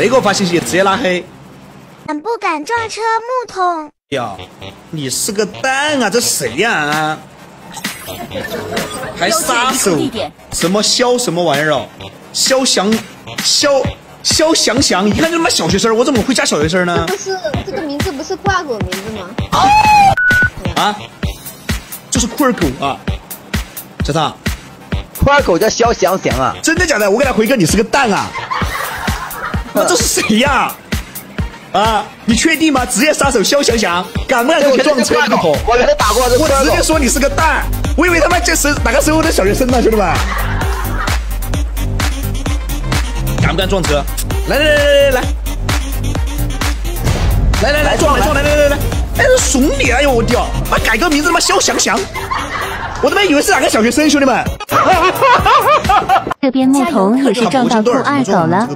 谁给我发信息，直接拉黑。敢不敢撞车木桶？呀，你是个蛋啊！这谁呀？啊？还杀手？什么肖什么玩意儿？肖翔，肖翔，一看就他妈小学生，我怎么会加小学生呢？不是这个名字不是挂狗名字吗？啊？就是酷儿狗啊！小唐，酷儿狗叫肖翔翔啊？真的假的？我给他回个，你是个蛋啊！那这是谁呀？啊，你确定吗？职业杀手肖翔翔，敢不敢跟我撞车木桶？我给他打过，我直接说你是个蛋，我以为他妈这是哪个时候的小学生呢，兄弟们！敢不敢撞车？来，撞来！哎，这怂你！哎呦我屌！啊，改个名字他妈肖翔翔，我他妈以为是哪个小学生，兄弟们！这边木桶也是撞到酷爱狗了。